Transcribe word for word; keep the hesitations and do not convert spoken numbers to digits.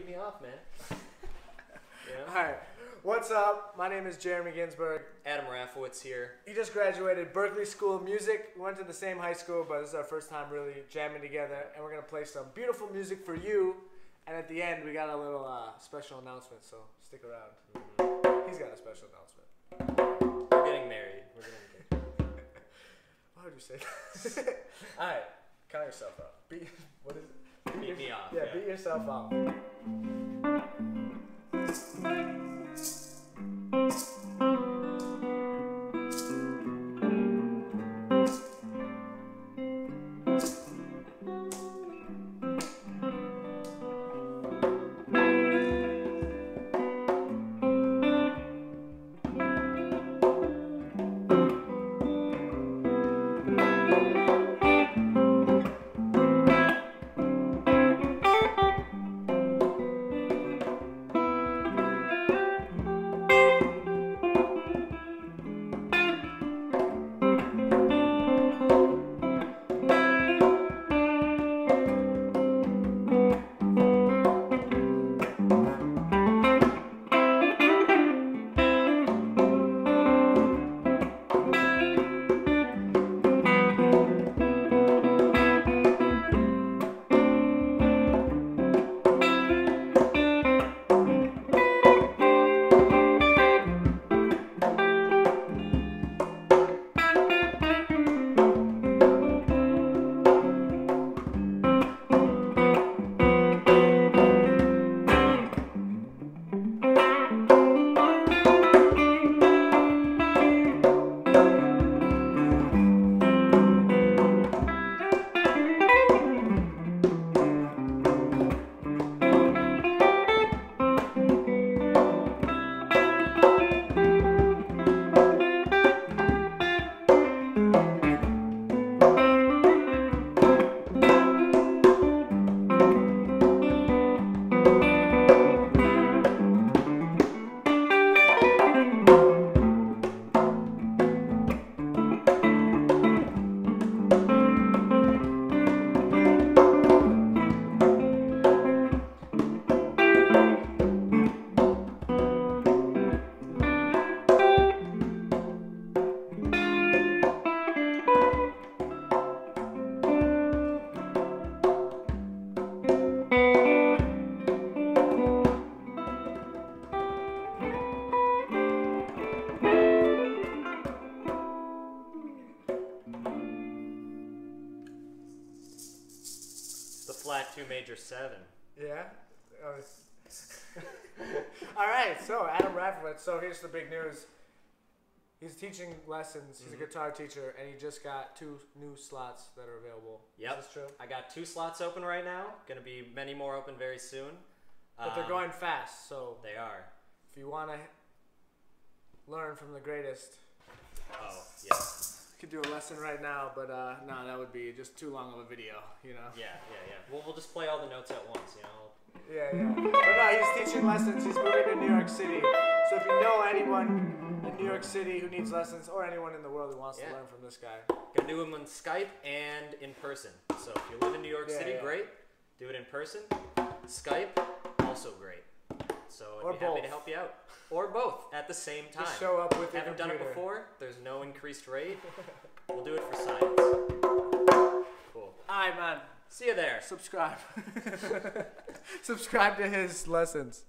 beat me off, man. You know? All right. What's up? My name is Jeremy Ginsburg. Adam Rafowitz here. You just graduated Berklee School of Music. We went to the same high school, but this is our first time really jamming together, and we're going to play some beautiful music for you. And at the end, we got a little uh, special announcement, so stick around. Mm-hmm. He's got a special announcement. We're getting married. We're getting engaged. Why would you say that? All right. Count yourself up. Beat, what is it? Beat, beat me off. Yeah, yeah, beat yourself up. Flat two major seven. Yeah. All right. So Adam Rafowitz. So here's the big news. He's teaching lessons. He's mm-hmm. a guitar teacher, and he just got two new slots that are available. Yep. Is this true? I got two slots open right now. Going to be many more open very soon. But um, they're going fast. So they are. If you want to learn from the greatest. Oh yeah. Could do a lesson right now, but uh, no, that would be just too long of a video, you know? Yeah, yeah, yeah. We'll, we'll just play all the notes at once, you know? Yeah, yeah. But no, he's teaching lessons. He's moving to New York City. So if you know anyone in New York City who needs lessons, or anyone in the world who wants yeah. to learn from this guy. Gonna do them on Skype and in person. So if you live in New York yeah, City, yeah. great. Do it in person. Skype, also great. So I'd or be both. happy to help you out. Or both at the same time. Just show up with Haven't your done it before. There's no increased rate. We'll do it for science. Cool. Alright, man. See you there. Subscribe. Subscribe to his lessons.